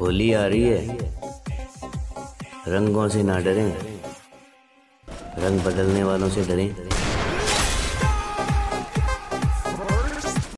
होली आ रही है, रंगों से ना डरें, रंग बदलने वालों से डरें।